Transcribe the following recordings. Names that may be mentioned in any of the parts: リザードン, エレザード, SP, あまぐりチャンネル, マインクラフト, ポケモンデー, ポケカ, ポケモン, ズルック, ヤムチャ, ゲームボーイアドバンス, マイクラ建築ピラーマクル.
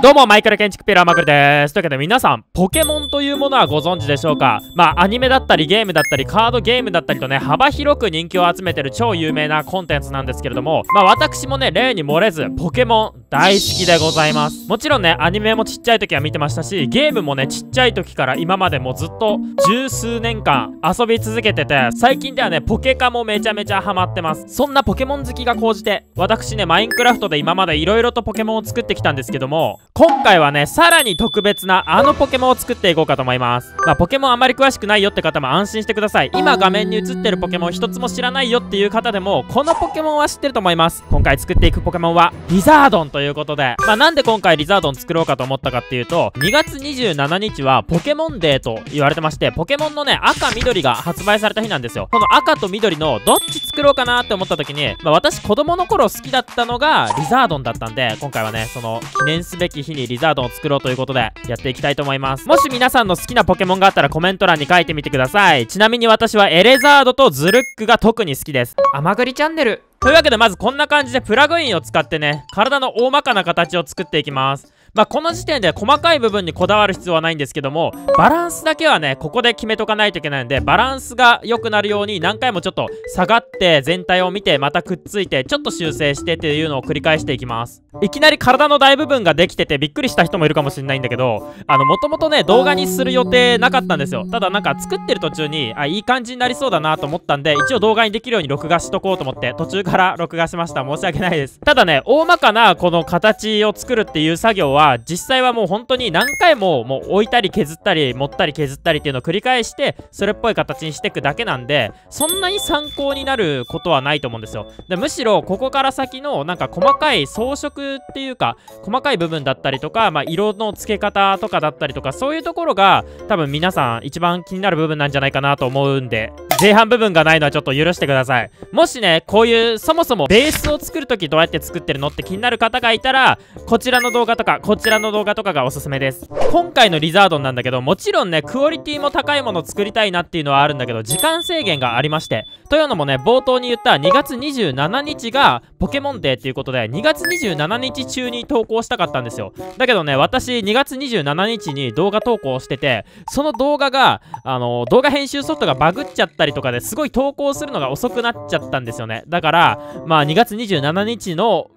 どうも、マイクラ建築ピラーマクルです。というわけで皆さん、ポケモンというものはご存知でしょうか？まあ、アニメだったりゲームだったりカードゲームだったりとね、幅広く人気を集めてる超有名なコンテンツなんですけれども、まあ私もね、例に漏れず、ポケモン大好きでございます。もちろんね、アニメもちっちゃい時は見てましたし、ゲームもね、ちっちゃい時から今までもずっと十数年間遊び続けてて、最近ではね、ポケカもめちゃめちゃハマってます。そんなポケモン好きが高じて、私ね、マインクラフトで今まで色々とポケモンを作ってきたんですけども、今回はね、さらに特別なあのポケモンを作っていこうかと思います。まあ、ポケモンあまり詳しくないよって方も安心してください。今画面に映ってるポケモン一つも知らないよっていう方でも、このポケモンは知ってると思います。今回作っていくポケモンは、リザードンということで、まあ、なんで今回リザードン作ろうかと思ったかっていうと、2月27日はポケモンデーと言われてまして、ポケモンのね、赤緑が発売された日なんですよ。この赤と緑のどっち作ろうかなって思った時に、まあ、私子供の頃好きだったのがリザードンだったんで、今回はね、その記念すべき日にリザードンを作ろうということでやっていきたいと思います。もし皆さんの好きなポケモンがあったらコメント欄に書いてみてください。ちなみに私はエレザードとズルックが特に好きです。あまぐりチャンネルというわけで、まずこんな感じでプラグインを使ってね、体の大まかな形を作っていきます。まあ、この時点で細かい部分にこだわる必要はないんですけども、バランスだけはね、ここで決めとかないといけないんで、バランスが良くなるように何回もちょっと下がって全体を見て、またくっついて、ちょっと修正してっていうのを繰り返していきます。いきなり体の大部分ができててびっくりした人もいるかもしれないんだけど、もともとね、動画にする予定なかったんですよ。ただなんか作ってる途中に、あ、いい感じになりそうだなと思ったんで、一応動画にできるように録画しとこうと思って途中から録画しました。申し訳ないです。ただね、大まかなこの形を作るっていう作業は実際はもう本当に何回も置いたり削ったり持ったり削ったりっていうのを繰り返して、それっぽい形にしていくだけなんで、そんなに参考になることはないと思うんですよ。で、むしろここから先のなんか細かい装飾っていうか、細かい部分だったりとか、まあ、色の付け方とかだったりとか、そういうところが多分皆さん一番気になる部分なんじゃないかなと思うんで、前半部分がないのはちょっと許してください。もしね、こういうそもそもベースを作るときどうやって作ってるのって気になる方がいたら、こちらの動画とかこちらの動画とかがおすすめです。今回のリザードンなんだけど、もちろんね、クオリティも高いものを作りたいなっていうのはあるんだけど、時間制限がありまして、というのもね、冒頭に言った2月27日がポケモンデーっていうことで、2月27日中に投稿したかったんですよ。だけどね、私2月27日に動画投稿してて、その動画が動画編集ソフトがバグっちゃったりとかで、すごい投稿するのが遅くなっちゃったんですよね。だからまあ2月27日の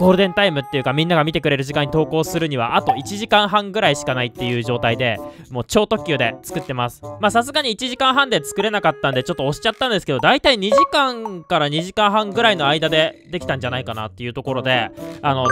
ゴールデンタイムっていうか、みんなが見てくれる時間に投稿するにはあと1時間半ぐらいしかないっていう状態で、もう超特急で作ってます。まあさすがに1時間半で作れなかったんでちょっと押しちゃったんですけど、だいたい2時間から2時間半ぐらいの間でできたんじゃないかなっていうところで、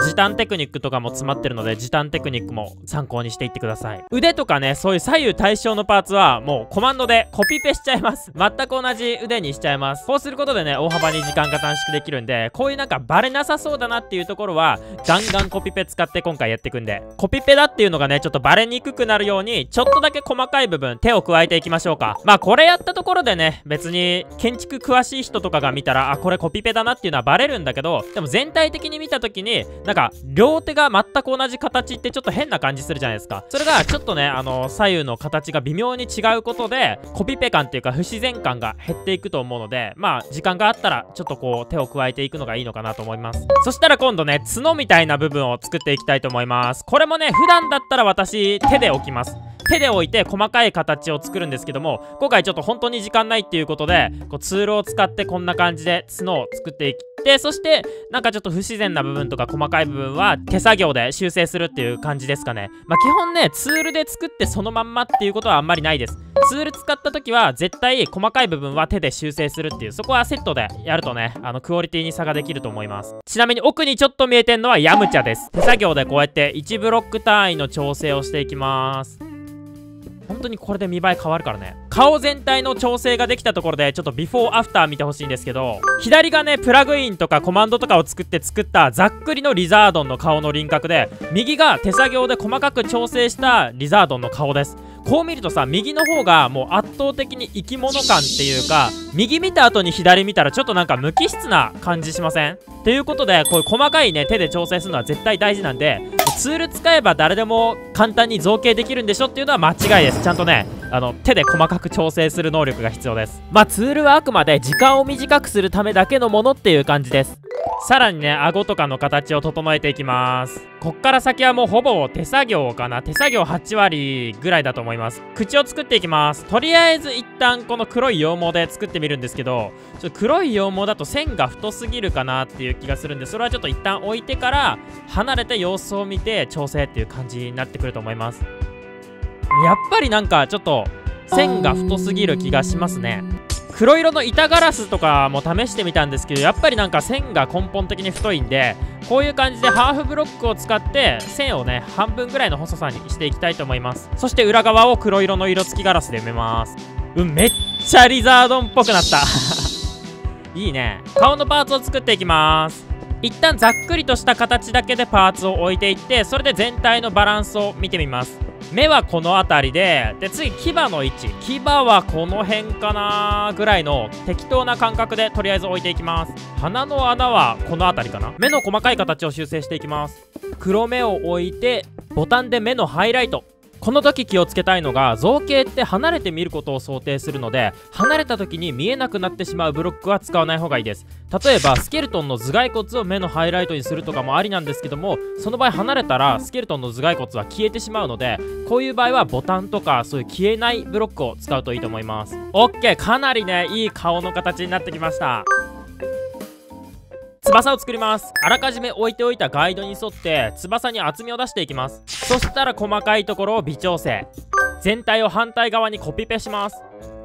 時短テクニックとかも詰まってるので、時短テクニックも参考にしていってください。腕とかね、そういう左右対称のパーツはもうコマンドでコピペしちゃいます。全く同じ腕にしちゃいます。こうすることでね、大幅に時間が短縮できるんで、こういうなんかバレなさそうだなっていうところはガンガンコピペ使って今回やっていくんで、コピペだっていうのがね、ちょっとバレにくくなるようにちょっとだけ細かい部分手を加えていきましょうか。まあこれやったところでね、別に建築詳しい人とかが見たら、あ、これコピペだなっていうのはバレるんだけど、でも全体的に見た時になんか両手が全く同じ形ってちょっと変な感じするじゃないですか。それがちょっとね、左右の形が微妙に違うことでコピペ感っていうか不自然感が減っていくと思うので、まあ時間があったらちょっとこう手を加えていくのがいいのかなと思います。そしたら今度ね、角みたいな部分を作っていきたいと思います。これもね、普段だったら私手で置きます。手で置いて細かい形を作るんですけども、今回ちょっと本当に時間ないっていうことで、こうツールを使ってこんな感じで角を作っていきて、そしてなんかちょっと不自然な部分とか細かい部分は手作業で修正するっていう感じですかね。まあ基本ね、ツールで作ってそのまんまっていうことはあんまりないです。ツール使った時は絶対細かい部分は手で修正するっていう、そこはセットでやるとね、クオリティに差ができると思います。ちなみに奥にちょっと見えてんのはヤムチャです。手作業でこうやって1ブロック単位の調整をしていきます。本当にこれで見栄え変わるからね。顔全体の調整ができたところで、ちょっとビフォーアフター見てほしいんですけど、左がね、プラグインとかコマンドとかを作ったざっくりのリザードンの顔の輪郭で、右が手作業で細かく調整したリザードンの顔です。こう見るとさ、右の方がもう圧倒的に生き物感っていうか、右見た後に左見たらちょっとなんか無機質な感じしません？っていうことで、こういう細かいね、手で調整するのは絶対大事なんで、ツール使えば誰でも簡単に造形できるんでしょっていうのは間違いです。ちゃんとね、手で細かく調整する能力が必要です。まあツールはあくまで時間を短くするためだけのものっていう感じです。さらにね、顎とかの形を整えていきます。こっから先はもうほぼ手作業かな。手作業8割ぐらいだと思います。口を作っていきます。とりあえず一旦この黒い羊毛で作ってみるんですけど、ちょっと黒い羊毛だと線が太すぎるかなっていう気がするんで、それはちょっと一旦置いてから離れて様子を見て調整っていう感じになってくると思います。やっぱりなんかちょっと線が太すぎる気がしますね。黒色の板ガラスとかも試してみたんですけど、やっぱりなんか線が根本的に太いんで、こういう感じでハーフブロックを使って線をね、半分ぐらいの細さにしていきたいと思います。そして裏側を黒色の色付きガラスで埋めます。めっちゃリザードンっぽくなったいいね。顔のパーツを作っていきます。一旦ざっくりとした形だけでパーツを置いていって、それで全体のバランスを見てみます。目はこの辺りで、次牙の位置、牙はこの辺かなぐらいの適当な感覚でとりあえず置いていきます。鼻の穴はこの辺りかな。目の細かい形を修正していきます。黒目を置いてボタンで目のハイライト。この時気をつけたいのが、造形って離れて見ることを想定するので、離れた時に見えなくなってしまうブロックは使わない方がいいです。例えばスケルトンの頭蓋骨を目のハイライトにするとかもありなんですけども、その場合離れたらスケルトンの頭蓋骨は消えてしまうので、こういう場合はボタンとかそういう消えないブロックを使うといいと思います。 OK、 かなりね、いい顔の形になってきました。翼を作ります。あらかじめ置いておいたガイドに沿って翼に厚みを出していきます。そしたら細かいところを微調整。全体を反対側にコピペします。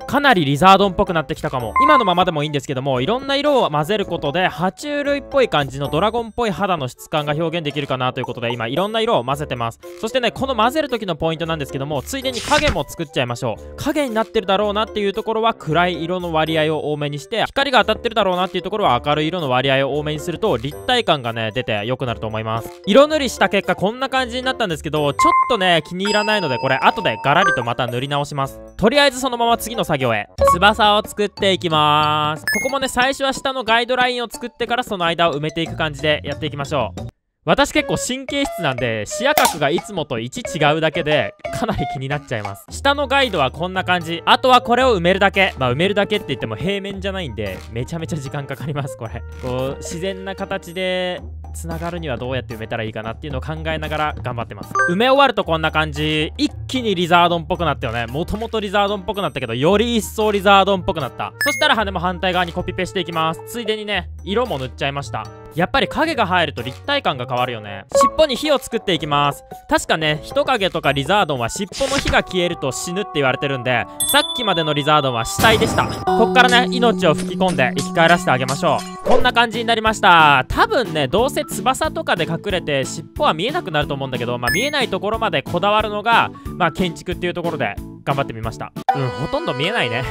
かなりリザードンっぽくなってきたかも。今のままでもいいんですけども、いろんな色を混ぜることで爬虫類っぽい感じのドラゴンっぽい肌の質感が表現できるかなということで、今いろんな色を混ぜてます。そしてね、この混ぜる時のポイントなんですけども、ついでに影も作っちゃいましょう。影になってるだろうなっていうところは暗い色の割合を多めにして、光が当たってるだろうなっていうところは明るい色の割合を多めにすると立体感がね、出て良くなると思います。色塗りした結果こんな感じになったんですけど、ちょっとね気に入らないので、これ後でガラリとまた塗り直します。とりあえずそのまま次の作業へ。翼を作っていきます。ここもね、最初は下のガイドラインを作ってからその間を埋めていく感じでやっていきましょう。私結構神経質なんで、視野角がいつもと1違うだけでかなり気になっちゃいます。下のガイドはこんな感じ。あとはこれを埋めるだけ。埋めるだけって言っても平面じゃないんでめちゃめちゃ時間かかります。これこう自然な形でつながるにはどうやって埋めたらいいかなっていうのを考えながら頑張ってます。埋め終わるとこんな感じ。一気にリザードンっぽくなったよね。もともとリザードンっぽくなったけど、より一層リザードンっぽくなった。そしたら羽も反対側にコピペしていきます。ついでにね、色も塗っちゃいました。やっぱり影が入ると立体感が変わるよね。尻尾に火を作っていきます。確かね、人影とかリザードンは尻尾の火が消えると死ぬって言われてるんで、さっきまでのリザードンは死体でした。こっからね、命を吹き込んで生き返らせてあげましょう。こんな感じになりました。多分ね、どうせ翼とかで隠れて尻尾は見えなくなると思うんだけど、見えないところまでこだわるのが建築っていうところで頑張ってみました。ほとんど見えないね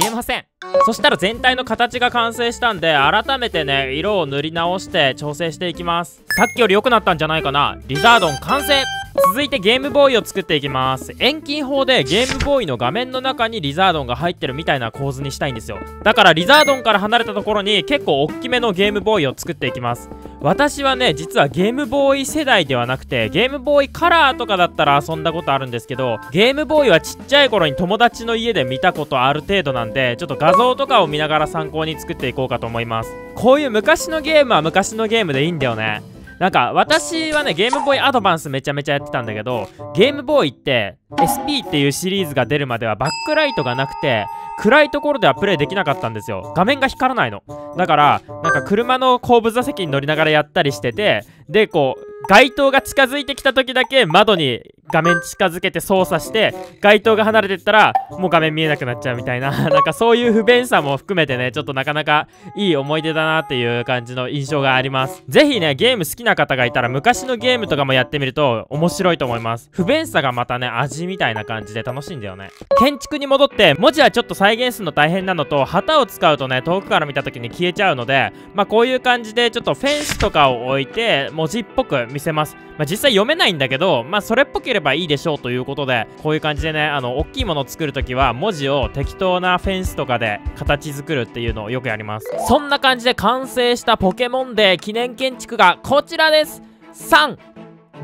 見えません。そしたら全体の形が完成したんで、改めてね、色を塗り直して調整していきます。さっきより良くなったんじゃないかな。リザードン完成。続いてゲームボーイを作っていきます。遠近法でゲームボーイの画面の中にリザードンが入ってるみたいな構図にしたいんですよ。だからリザードンから離れたところに結構大きめのゲームボーイを作っていきます。私はね、実はゲームボーイ世代ではなくて、ゲームボーイカラーとかだったら遊んだことあるんですけど、ゲームボーイはちっちゃい頃に友達の家で見たことある程度なんで、ちょっと画像とかを見ながら参考に作っていこうかと思います。こういう昔のゲームは昔のゲームでいいんだよね。なんか私はね、ゲームボーイアドバンスめちゃめちゃやってたんだけど、ゲームボーイって SP っていうシリーズが出るまではバックライトがなくて、暗いところではプレイできなかったんですよ。画面が光らないの。だからなんか車の後部座席に乗りながらやったりしてて、でこう街灯が近づいてきた時だけ窓に画面近づけて操作して、街灯が離れてったらもう画面見えなくなっちゃうみたいななんかそういう不便さも含めてね、ちょっとなかなかいい思い出だなっていう感じの印象があります。ぜひね、ゲーム好きな方がいたら昔のゲームとかもやってみると面白いと思います。不便さがまたね、味みたいな感じで楽しいんだよね。建築に戻って、文字はちょっと再現するの大変なのと、旗を使うとね、遠くから見た時に消えちゃうので、こういう感じでちょっとフェンスとかを置いて文字っぽく見せます。実際読めないんだけど、それっぽければいいでしょうということで、こういう感じでね、大きいものを作るときは文字を適当なフェンスとかで形作るっていうのをよくやります。そんな感じで完成したポケモンデー記念建築がこちらです。3、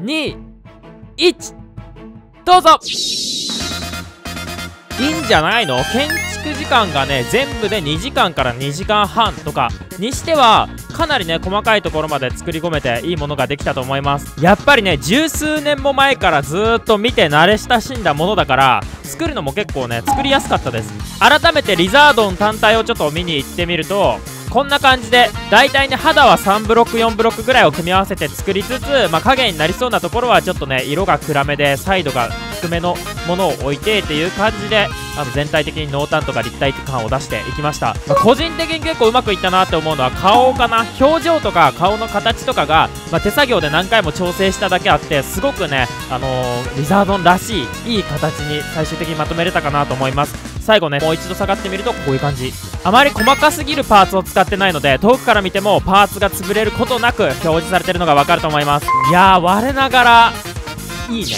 2、1、どうぞ。いいんじゃないの？建築時間がね、全部で2時間から2時間半とかにしてはかなりね細かいところまで作り込めていいものができたと思います。やっぱりね十数年も前からずっと見て慣れ親しんだものだから作るのも結構ね作りやすかったです。改めてリザードン単体をちょっと見に行ってみるとこんな感じで大体ね肌は3ブロック4ブロックぐらいを組み合わせて作りつつ、影になりそうなところはちょっとね色が暗めでサイドが低めのものを置いてっていう感じで全体的に濃淡とか立体感を出していきました。個人的に結構うまくいったなって思うのは顔かな。表情とか顔の形とかが、手作業で何回も調整しただけあってすごくね、リザードンらしいいい形に最終的にまとめれたかなと思います。最後ねもう一度下がってみるとこういう感じ。あまり細かすぎるパーツを使ってないので遠くから見てもパーツが潰れることなく表示されてるのが分かると思います。いやー我ながらいいね。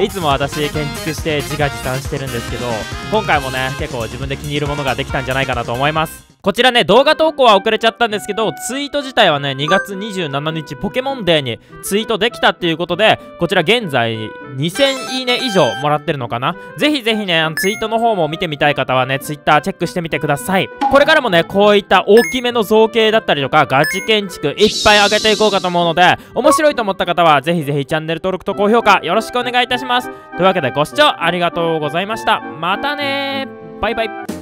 いつも私建築して自画自賛してるんですけど今回もね結構自分で気に入るものができたんじゃないかなと思います。こちらね動画投稿は遅れちゃったんですけどツイート自体はね2月27日ポケモンデーにツイートできたっていうことでこちら現在2000いいね以上もらってるのかな。ぜひぜひねツイートの方も見てみたい方はねツイッターチェックしてみてください。これからもねこういった大きめの造形だったりとかガチ建築いっぱい上げていこうかと思うので面白いと思った方はぜひぜひチャンネル登録と高評価よろしくお願いいたします。というわけでご視聴ありがとうございました。またねー、バイバイ。